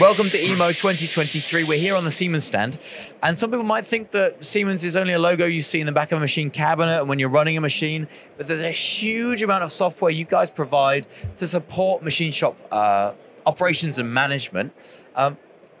Welcome to EMO 2023. We're here on the Siemens stand, and some people might think that Siemens is only a logo you see in the back of a machine cabinet and when you're running a machine, but there's a huge amount of software you guys provide to support machine shop operations and management.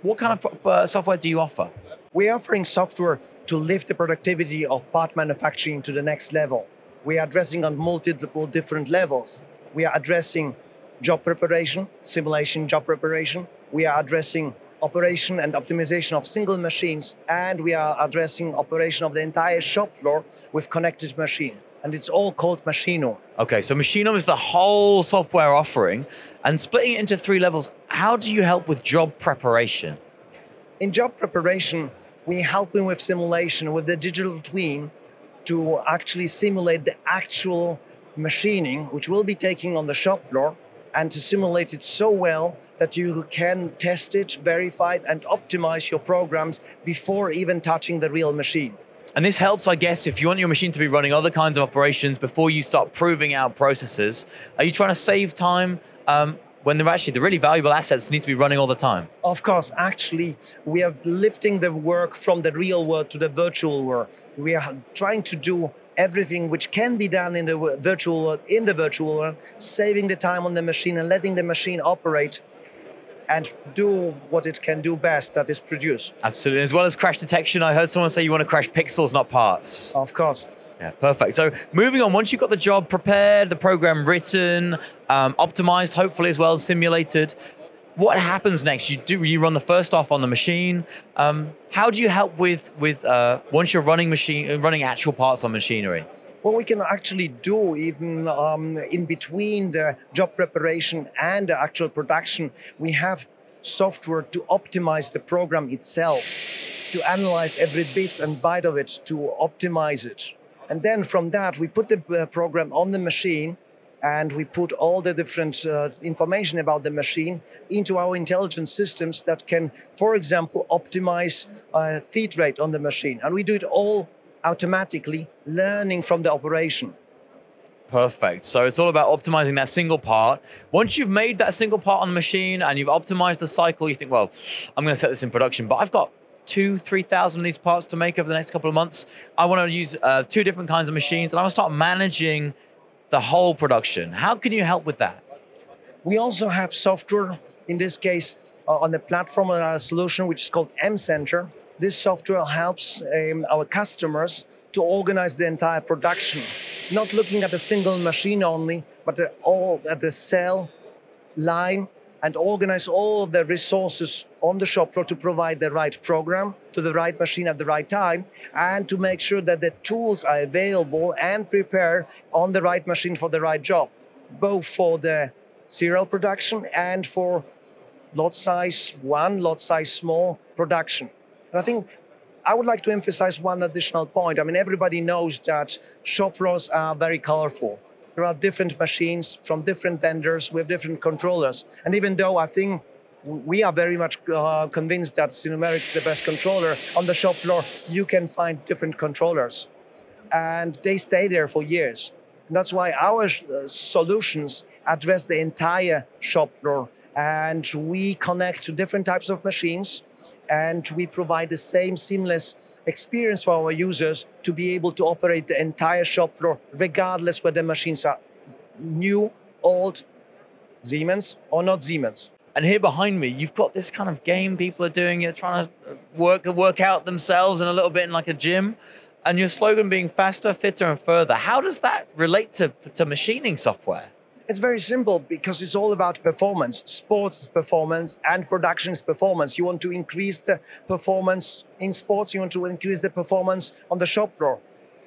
What kind of software do you offer? We're offering software to lift the productivity of part manufacturing to the next level. We are addressing on multiple different levels. We are addressing job preparation, simulation job preparation. We are addressing operation and optimization of single machines, and we are addressing operation of the entire shop floor with connected machine. And it's all called Machinum. Okay, so Machinum is the whole software offering, and splitting it into three levels. How do you help with job preparation? In job preparation, we help them with simulation, with the digital twin, to actually simulate the actual machining, which will be taking on the shop floor, and to simulate it so well that you can test it, verify it, and optimize your programs before even touching the real machine. And this helps, I guess, if you want your machine to be running other kinds of operations before you start proving out processes. Are you trying to save time when they're actually the really valuable assets need to be running all the time? Of course, actually, we are lifting the work from the real world to the virtual world. We are trying to do everything which can be done in the virtual world, saving the time on the machine and letting the machine operate and do what it can do best, that is produce. Absolutely, as well as crash detection. I heard someone say you want to crash pixels, not parts. Of course. Yeah, perfect. So moving on, once you've got the job prepared, the program written, optimized, hopefully as well, simulated, what happens next? You run the first off on the machine. How do you help with once you're running actual parts on machinery? Well, we can actually do even in between the job preparation and the actual production, we have software to optimize the program itself, to analyze every bit and byte of it, to optimize it. And then from that, we put the program on the machine, and we put all the different information about the machine into our intelligence systems that can, for example, optimize feed rate on the machine. And we do it all automatically, learning from the operation. Perfect. So it's all about optimizing that single part. Once you've made that single part on the machine and you've optimized the cycle, you think, well, I'm going to set this in production, but I've got 2,000 to 3,000 of these parts to make over the next couple of months. I want to use two different kinds of machines, and I want to start managing the whole production. How can you help with that? We also have software, in this case, on the platform of our solution, which is called MCenter. This software helps our customers to organize the entire production, not looking at a single machine only, but all at the cell line, and organize all of the resources on the shop floor to provide the right program to the right machine at the right time, and to make sure that the tools are available and prepared on the right machine for the right job, both for the serial production and for lot size one, lot size small production. And I think I would like to emphasize one additional point. I mean, everybody knows that shop floors are very colorful. There are different machines from different vendors with different controllers. And even though I think we are very much convinced that Sinumerik is the best controller, on the shop floor you can find different controllers. And they stay there for years. And that's why our solutions address the entire shop floor. And we connect to different types of machines, and we provide the same seamless experience for our users to be able to operate the entire shop floor, regardless whether machines are new, old, Siemens or not Siemens. And here behind me, you've got this kind of game people are doing. You're trying to work out themselves in a little bit in like a gym, and your slogan being faster, fitter and further. How does that relate to machining software? It's very simple, because it's all about performance. Sports is performance and production is performance. You want to increase the performance in sports, you want to increase the performance on the shop floor.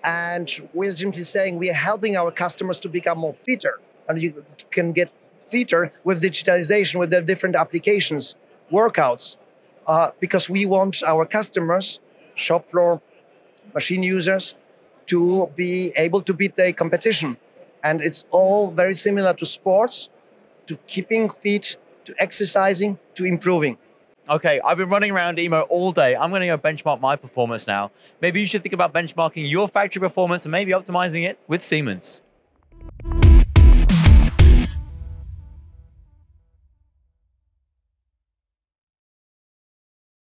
And we're simply saying we are helping our customers to become more fitter. And you can get fitter with digitalization, with their different applications, workouts, because we want our customers, shop floor, machine users, to be able to beat their competition. And it's all very similar to sports, to keeping fit, to exercising, to improving. Okay, I've been running around EMO all day. I'm going to go benchmark my performance now. Maybe you should think about benchmarking your factory performance and maybe optimizing it with Siemens.